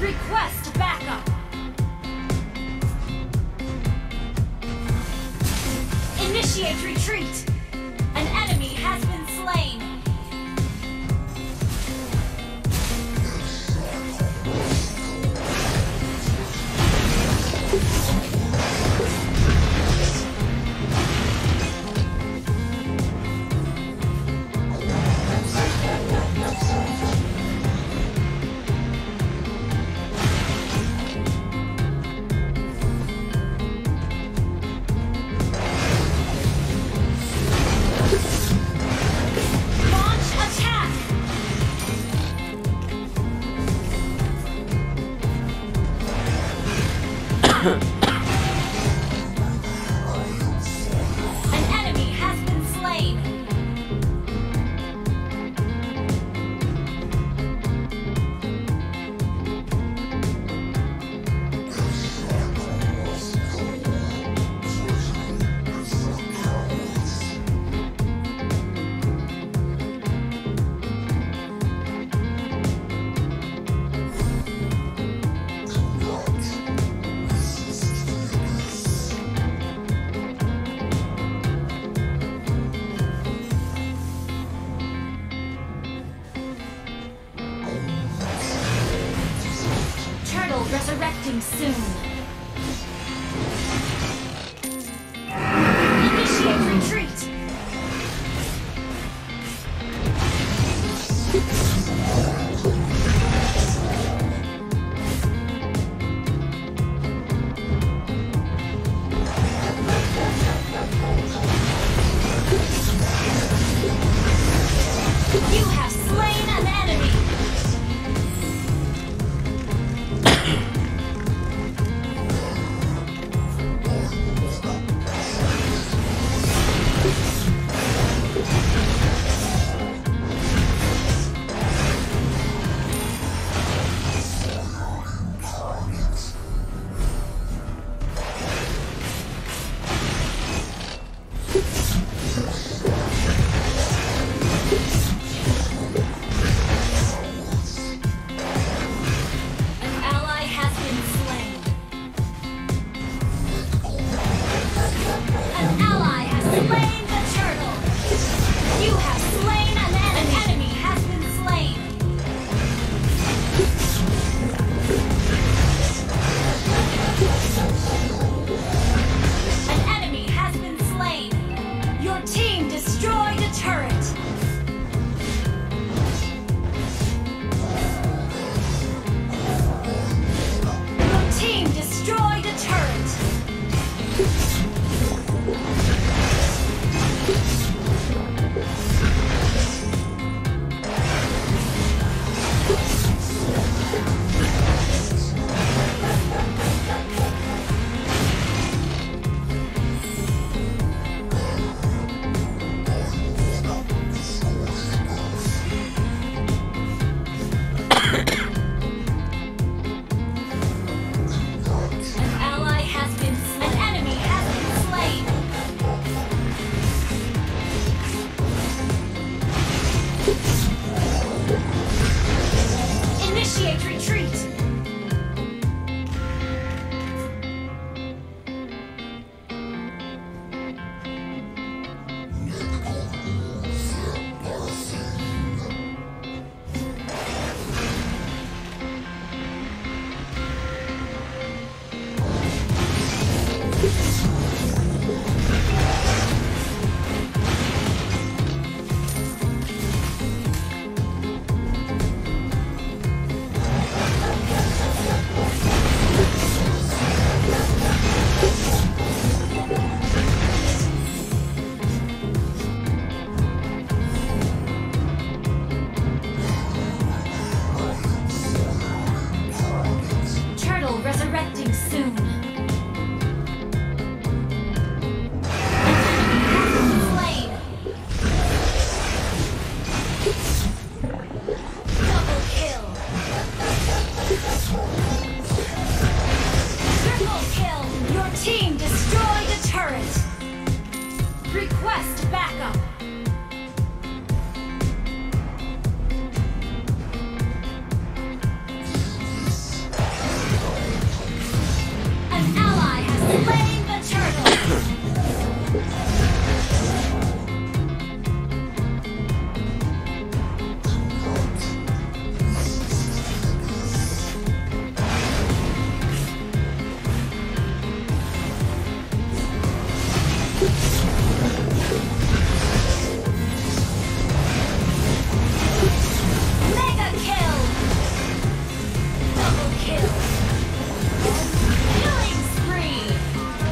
Request backup. Initiate retreat. An enemy has been slain. Resurrecting soon. Initiate retreat. You have slain an enemy.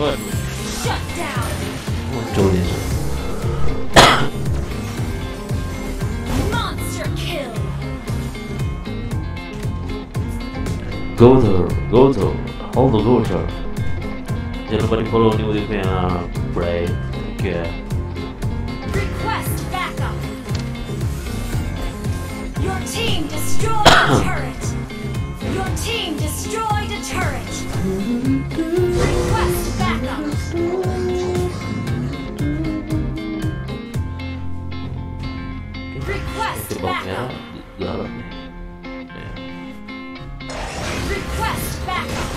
What? Shut down. What do this? Monster kill. Go to, hold the loser. Did anybody follow me with me? Brave. Yeah. Request backup. Your team destroyed a turret. Your team destroyed a turret. Request backup. Request backup. Request backup.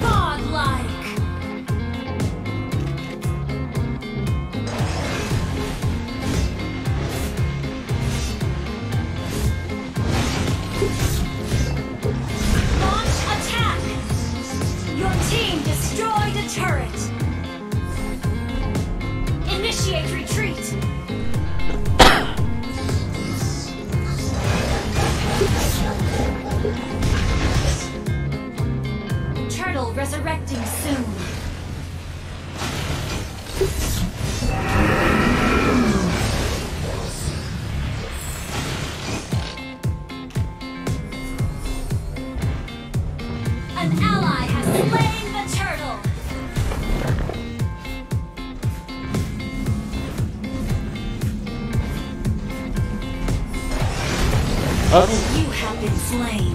Godlike. Turret. Initiate retreat. Turtle resurrecting soon. An ally has slain. You have been slain.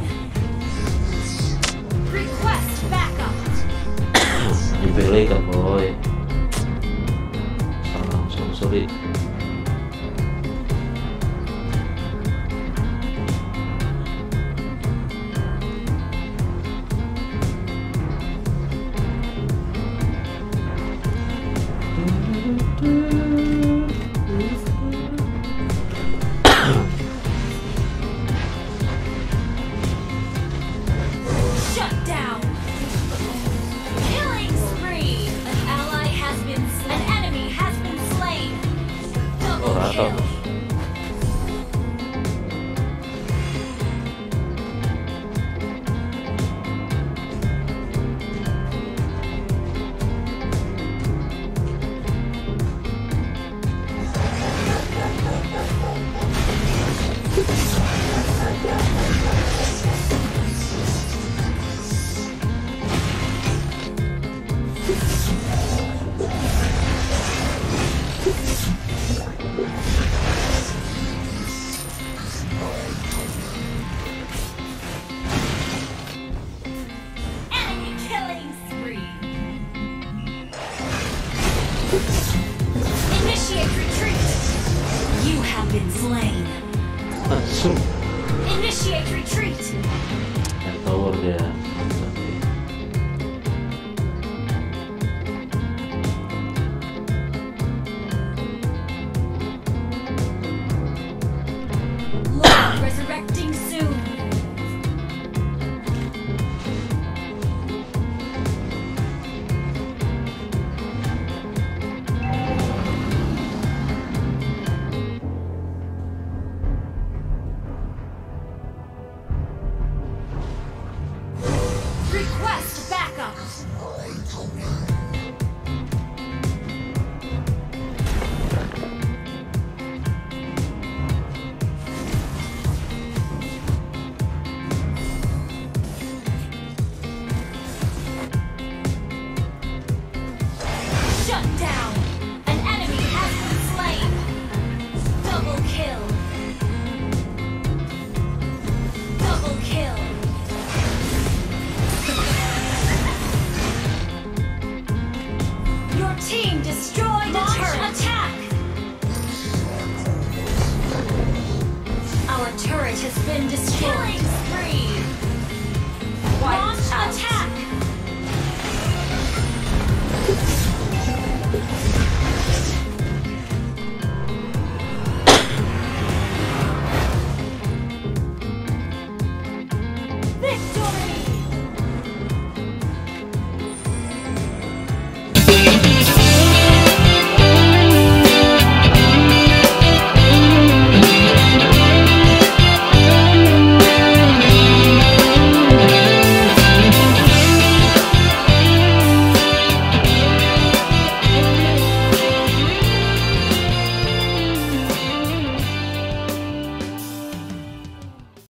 Request backup. You believe that boy. I'm so sorry. Initiate retreat. And power there. Lord resurrecting soon. Has been destroyed. Killing spree. Launch attack.